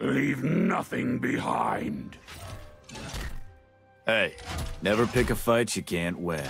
Leave nothing behind. Hey, never pick a fight you can't win.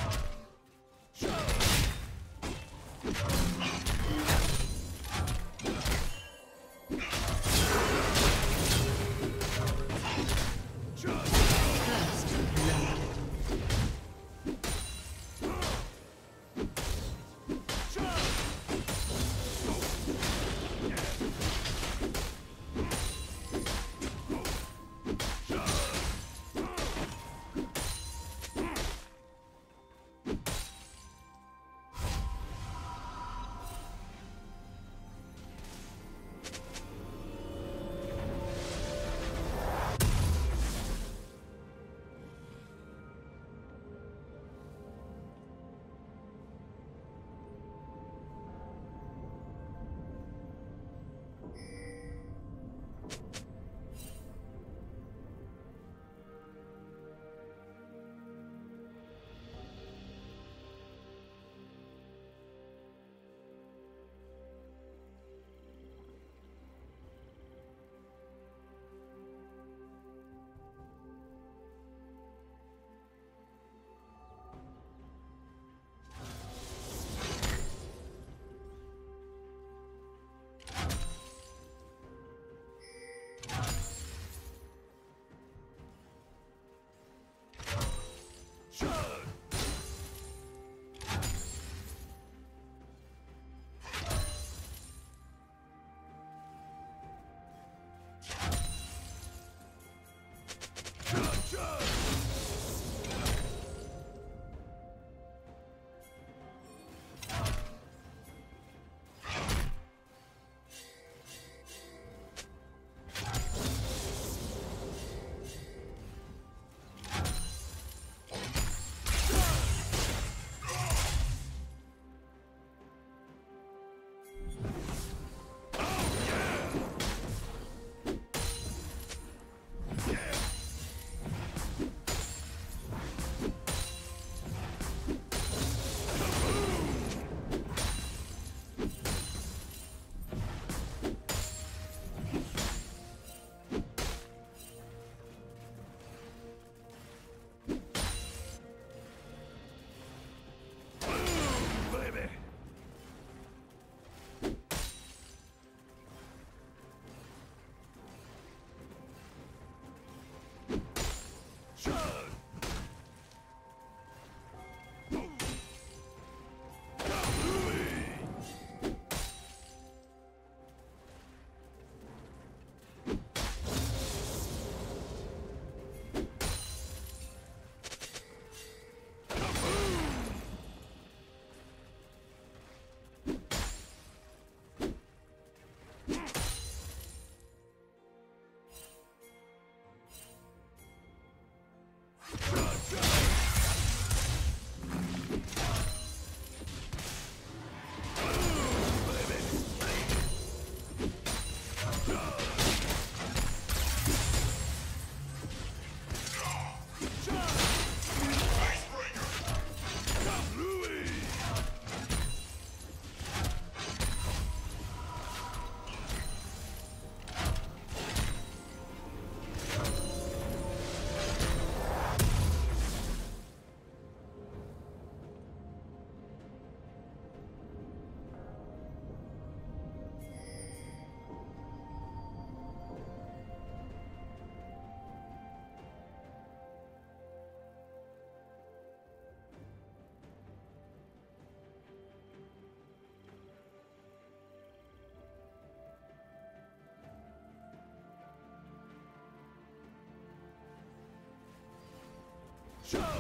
Show!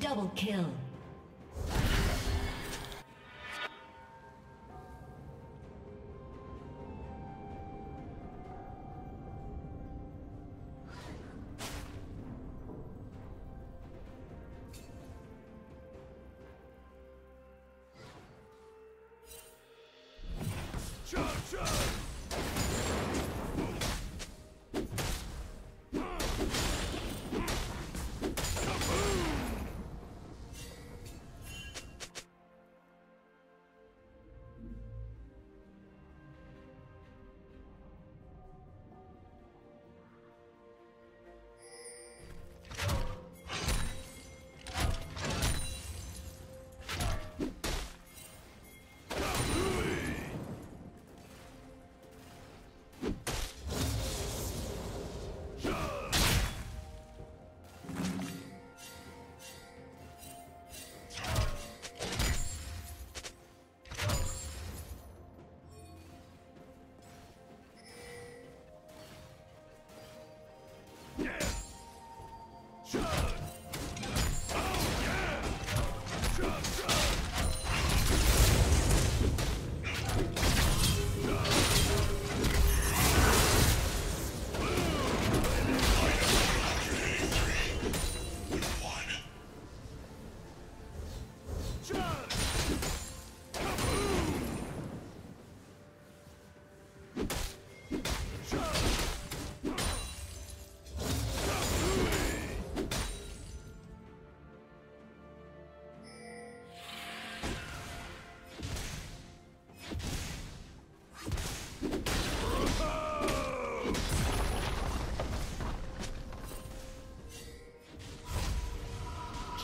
Double kill.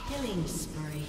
Killing spree.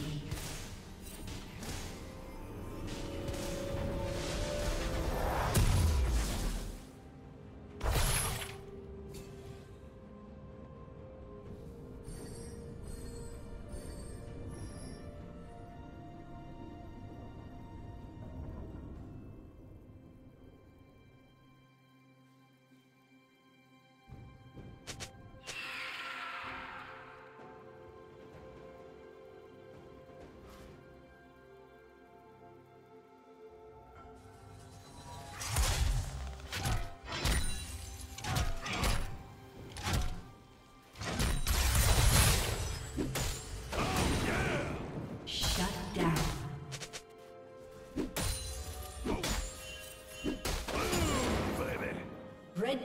Red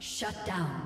Shut down.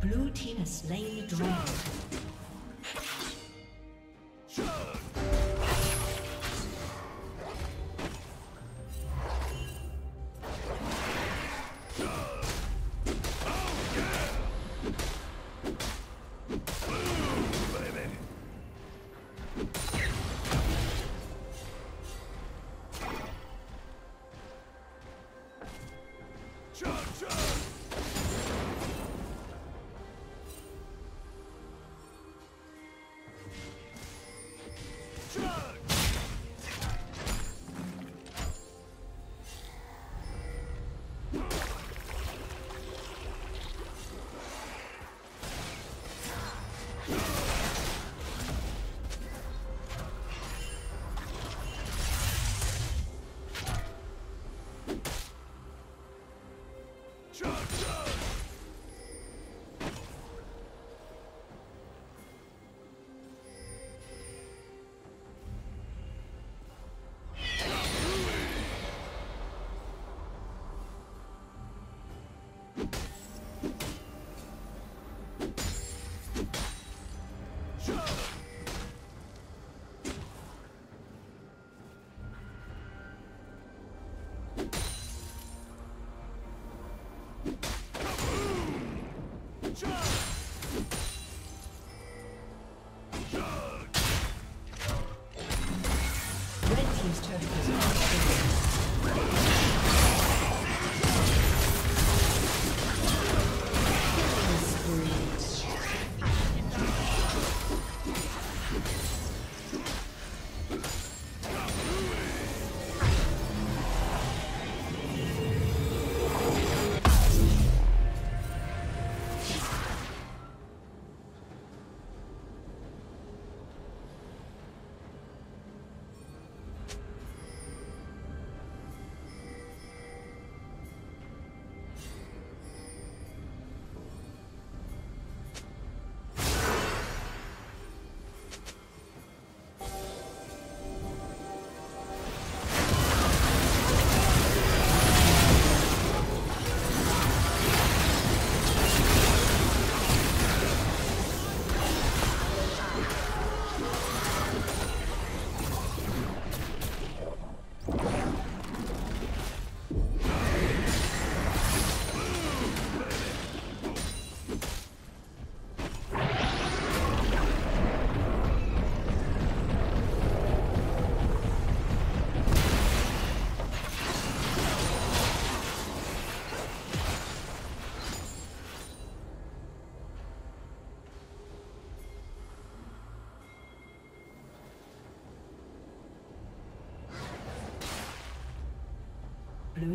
Blue team has slain the dragon. Blue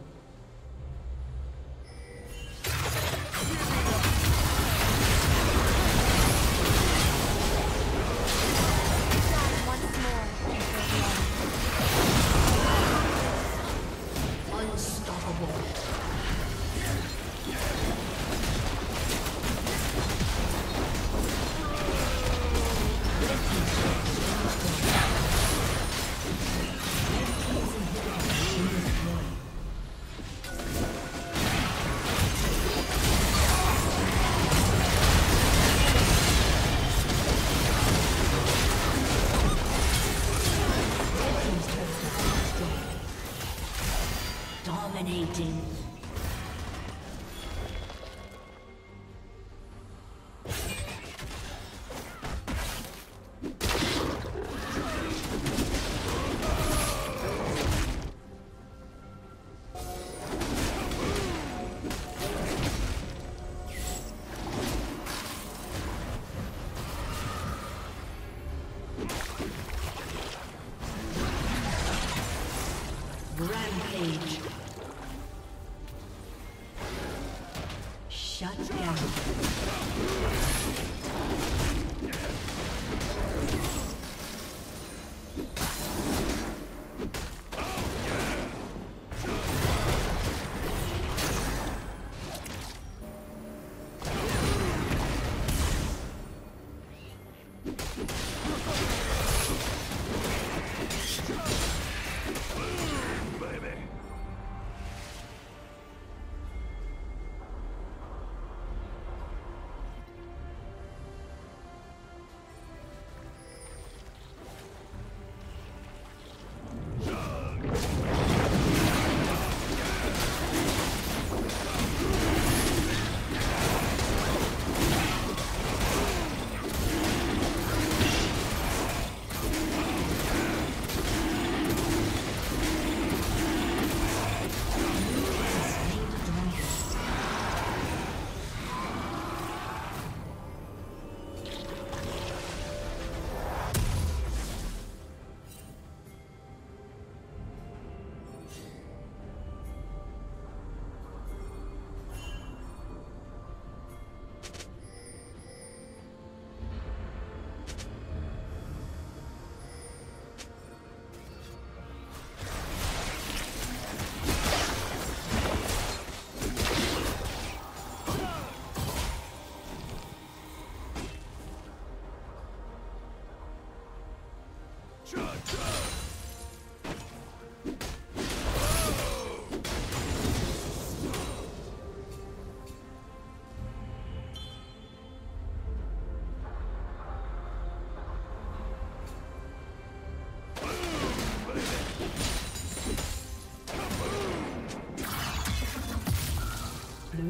Shut down. Blue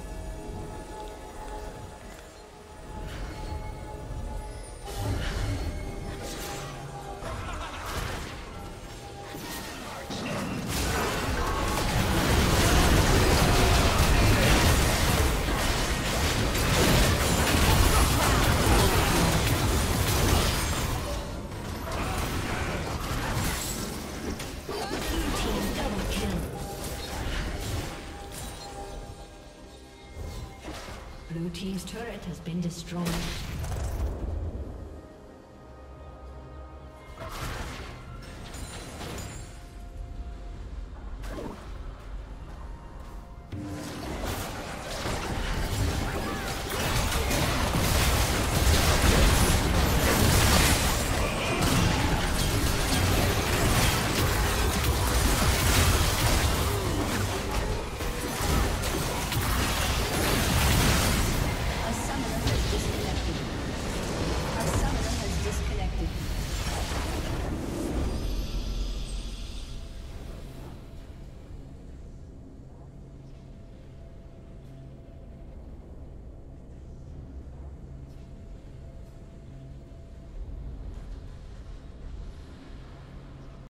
Blue team's turret has been destroyed.